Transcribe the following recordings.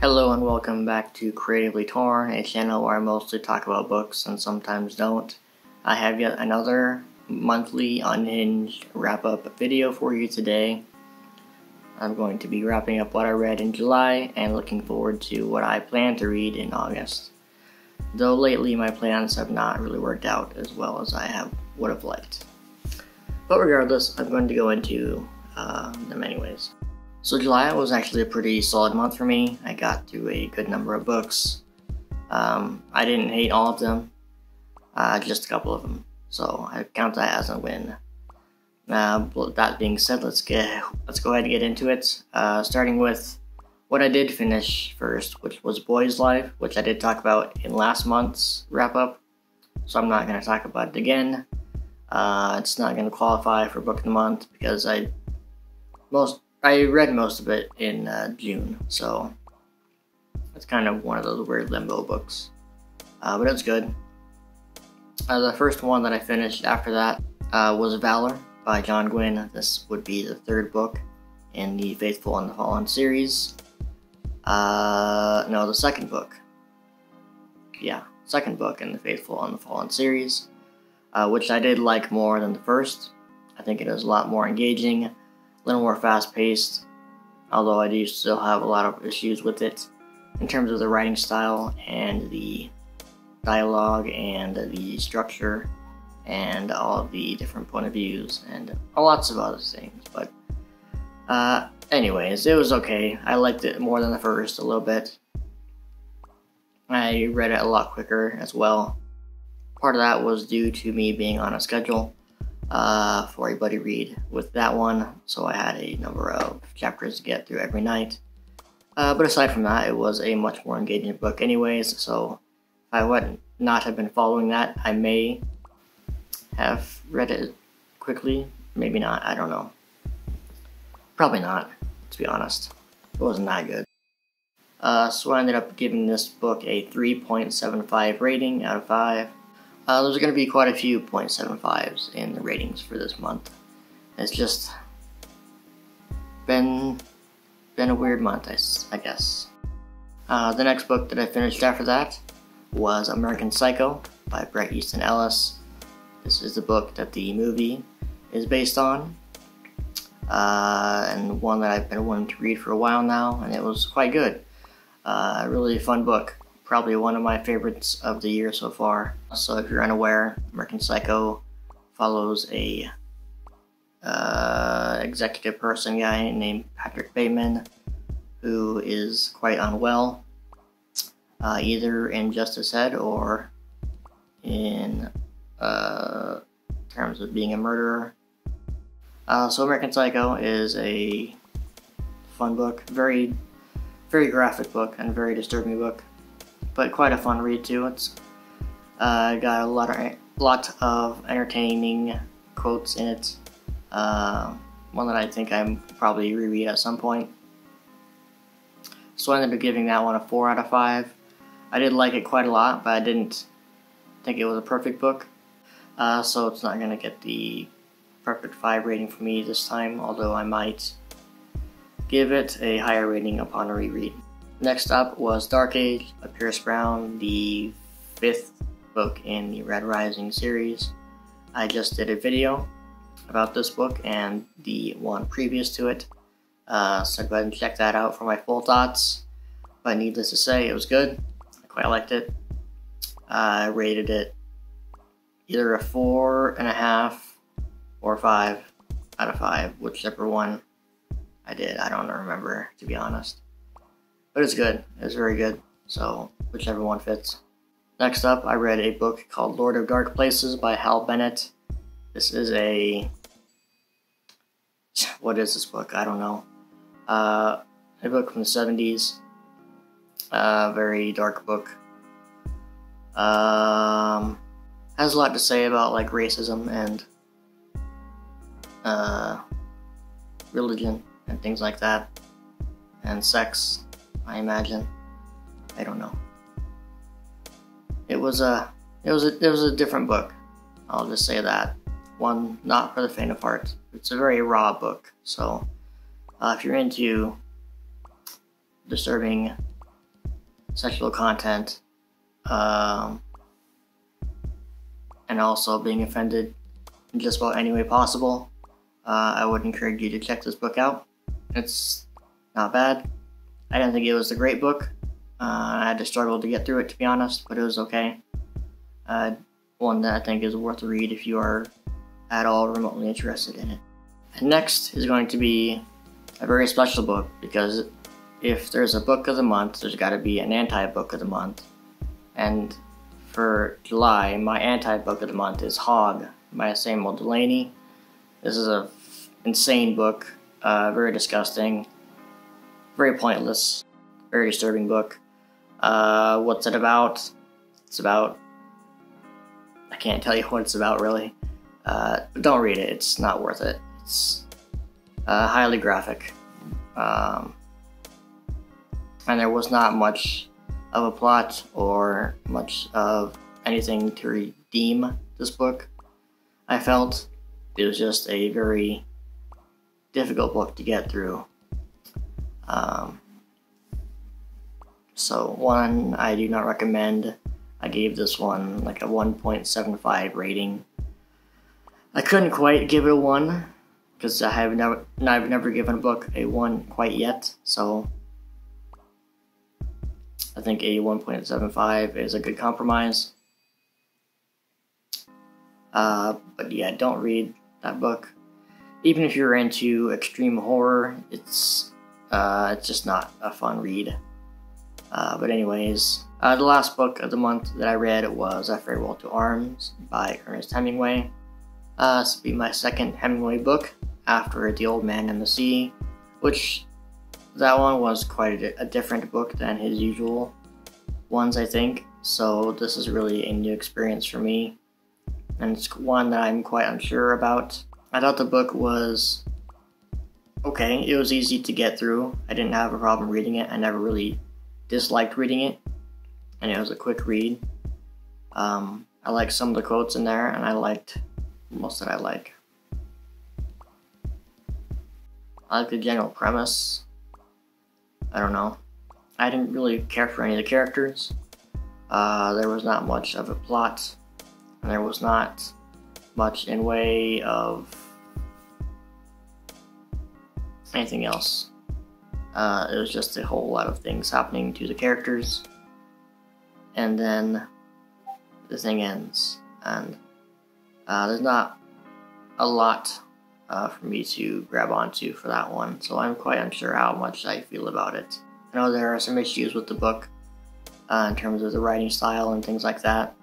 Hello and welcome back to Creatively Torn, a channel where I mostly talk about books and sometimes don't. I have yet another monthly unhinged wrap-up video for you today. I'm going to be wrapping up what I read in July and looking forward to what I plan to read in August. Though lately my plans have not really worked out as well as I would have liked. But regardless, I'm going to go into them anyways. So July was actually a pretty solid month for me. I got to a good number of books. I didn't hate all of them, just a couple of them. So I count that as a win. That being said, let's go ahead and get into it. Starting with what I did finish first, which was Boy's Life, which I did talk about in last month's wrap up. So I'm not going to talk about it again. It's not going to qualify for Book of the Month because I read most of it in June, so it's kind of one of those weird limbo books, but it's good. The first one that I finished after that was Valor by John Gwynne. This would be the third book in the Faithful and the Fallen series. No, the second book. Yeah, second book in the Faithful and the Fallen series, which I did like more than the first. I think it is a lot more engaging. A little more fast-paced, although I do still have a lot of issues with it in terms of the writing style and the dialogue and the structure and all of the different point of views and lots of other things. But anyways, it was okay. I liked it more than the first a little bit. I read it a lot quicker as well. Part of that was due to me being on a schedule for a buddy read with that one, so I had a number of chapters to get through every night. But aside from that, it was a much more engaging book anyways, so if I would not have been following that, I may have read it quickly. Maybe not, I don't know. Probably not, to be honest. It wasn't that good. So I ended up giving this book a 3.75 rating out of 5. There's going to be quite a few 0.75s in the ratings for this month. It's just been a weird month, I guess. The next book that I finished after that was American Psycho by Brett Easton Ellis. This is the book that the movie is based on, and one that I've been wanting to read for a while now, and it was quite good. A really fun book. Probably one of my favorites of the year so far. So if you're unaware, American Psycho follows a executive person guy named Patrick Bateman, who is quite unwell, either in just his head or in terms of being a murderer. So American Psycho is a fun book, very, very graphic book and very disturbing book. But quite a fun read too. It's got a lot of entertaining quotes in it. One that I think I'm probably reread at some point. So I ended up giving that one a 4 out of 5. I did like it quite a lot, but I didn't think it was a perfect book. So it's not gonna get the perfect 5 rating for me this time, although I might give it a higher rating upon a reread. Next up was Dark Age by Pierce Brown, the 5th book in the Red Rising series. I just did a video about this book and the one previous to it, so go ahead and check that out for my full thoughts. But needless to say, it was good. I quite liked it. I rated it either a 4.5 or 5 out of 5, whichever one I did. I don't remember, to be honest. But it's good. It's very good. So whichever one fits. Next up, I read a book called Lord of Dark Places by Hal Bennett. This is a... what is this book? I don't know. A book from the 70s. Very dark book. Has a lot to say about like racism and religion and things like that. And sex. I imagine. I don't know. It was a different book. I'll just say that. One not for the faint of heart. It's a very raw book. So if you're into disturbing sexual content, and also being offended in just about any way possible. I would encourage you to check this book out. It's not bad. I didn't think it was a great book. I had to struggle to get through it, to be honest, but it was okay. One that I think is worth a read if you are at all remotely interested in it. And next is going to be a very special book, because if there's a book of the month, there's got to be an anti-book of the month. And for July, my anti-book of the month is Hog by Samuel Delaney. This is an insane book, very disgusting, very pointless, very disturbing book. What's it about? It's about... I can't tell you what it's about, really. Don't read it. It's not worth it. It's highly graphic. And there was not much of a plot or much of anything to redeem this book, I felt. It was just a very difficult book to get through. So one I do not recommend. I gave this one like a 1.75 rating. I couldn't quite give it a 1, because I've never given a book a 1 quite yet, so I think a 1.75 is a good compromise. But yeah, don't read that book. Even if you're into extreme horror, it's just not a fun read. But anyways, the last book of the month that I read was A Farewell to Arms by Ernest Hemingway. This will be my second Hemingway book after The Old Man and the Sea, which that one was quite a different book than his usual ones, I think. So this is really a new experience for me, and it's one that I'm quite unsure about. I thought the book was okay. It was easy to get through. I didn't have a problem reading it. I never really disliked reading it, and it was a quick read. I liked some of the quotes in there, and I liked most that I like. I like the general premise. I don't know. I didn't really care for any of the characters. There was not much of a plot, and there was not much in way of anything else. It was just a whole lot of things happening to the characters, and then the thing ends, and there's not a lot for me to grab onto for that one, so I'm quite unsure how much I feel about it. I know there are some issues with the book in terms of the writing style and things like that.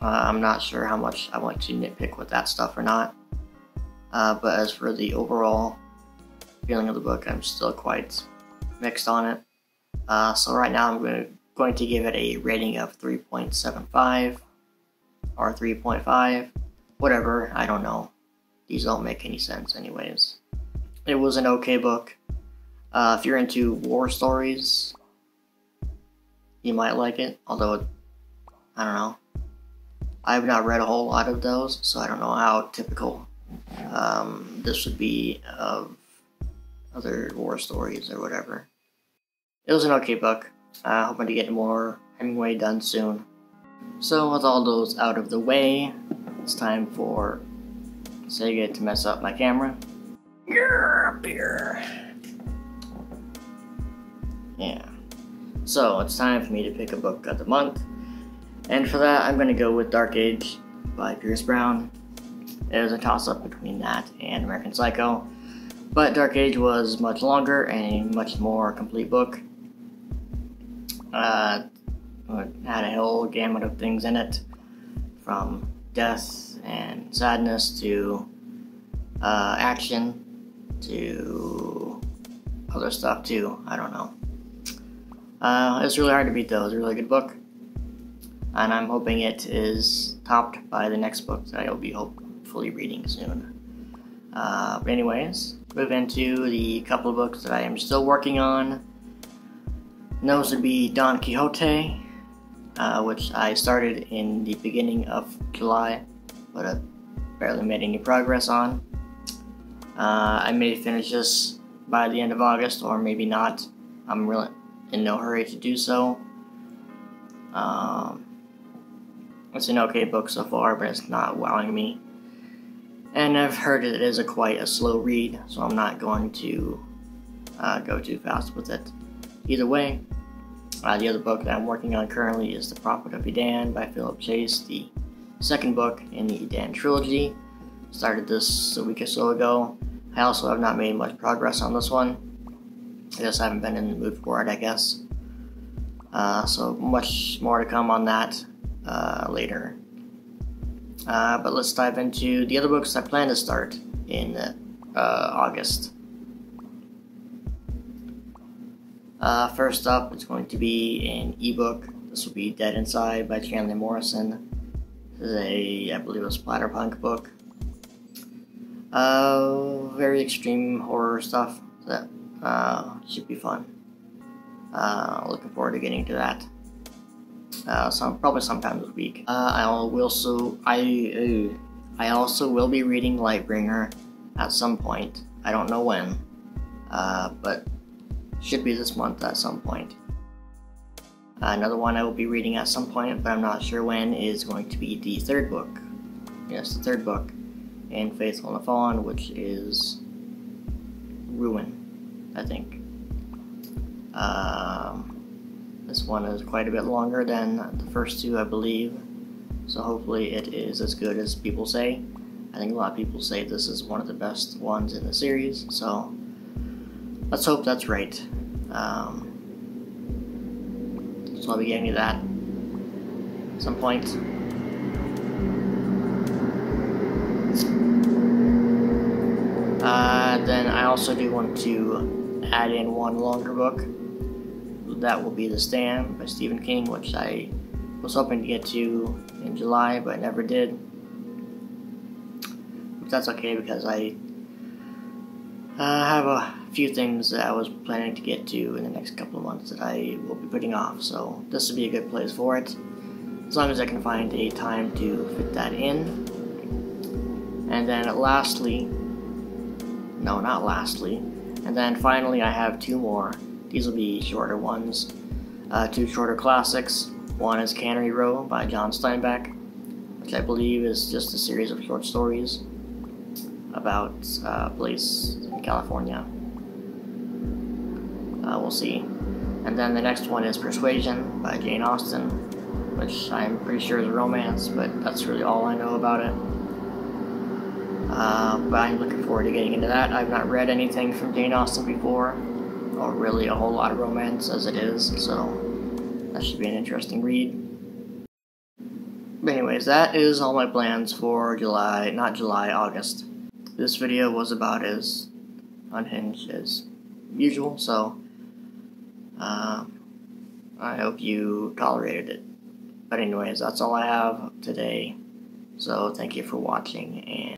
I'm not sure how much I want to nitpick with that stuff or not. But as for the overall feeling of the book, I'm still quite mixed on it. So right now I'm going to give it a rating of 3.75 or 3.5, whatever, I don't know. These don't make any sense anyways. It was an okay book. If you're into war stories, you might like it, although, I don't know. I've not read a whole lot of those, so I don't know how typical this would be of other war stories or whatever. It was an okay book. Hoping to get more Hemingway done soon. So with all those out of the way, it's time for Sega to mess up my camera. Yeah. So it's time for me to pick a book of the month. And for that, I'm going to go with Dark Age by Pierce Brown. It was a toss-up between that and American Psycho. But Dark Age was much longer and a much more complete book. It had a whole gamut of things in it, from death and sadness to action to other stuff too, I don't know. It's really hard to beat though. It's a really good book, and I'm hoping it is topped by the next book that I'll be hopefully reading soon. But anyways, move into the couple of books that I am still working on. And those would be Don Quixote, which I started in the beginning of July, but I barely made any progress on. I may finish this by the end of August, or maybe not. I'm really in no hurry to do so. It's an okay book so far, but it's not wowing me. And I've heard it is quite a slow read, so I'm not going to go too fast with it. Either way, the other book that I'm working on currently is The Prophet of Idan by Philip Chase, the second book in the Idan trilogy. Started this a week or so ago. I also have not made much progress on this one. I just haven't been in the mood for it, I guess. So much more to come on that later. But let's dive into the other books I plan to start in August. First up, it's going to be an ebook. This will be Dead Inside by Chandler Morrison. This is I believe a Splatterpunk book. Very extreme horror stuff that should be fun. Looking forward to getting to that. Probably sometime this week. I also will be reading Lightbringer at some point. I don't know when, but should be this month at some point. Another one I will be reading at some point, but I'm not sure when, is going to be the third book. Yes, the third book in Faithful and the Fallen, which is Ruin, I think. This one is quite a bit longer than the first two, I believe, so hopefully it is as good as people say. I think a lot of people say this is one of the best ones in the series, so let's hope that's right. So I'll be getting to that at some point. Then I also do want to add in one longer book. That will be The Stand by Stephen King, which I was hoping to get to in July, but never did. But that's okay, because I have a few things that I was planning to get to in the next couple of months that I will be putting off, so this would be a good place for it, as long as I can find a time to fit that in. And then lastly, no, not lastly, and then finally I have two more. These will be shorter ones, two shorter classics. One is Cannery Row by John Steinbeck, which I believe is just a series of short stories about a place in California. We'll see. And then the next one is Persuasion by Jane Austen, which I'm pretty sure is a romance, but that's really all I know about it. But I'm looking forward to getting into that. I've not read anything from Jane Austen before, or really a whole lot of romance as it is, so that should be an interesting read. But anyways, that is all my plans for August. This video was about as unhinged as usual, so I hope you tolerated it. But anyways, that's all I have today, so thank you for watching, and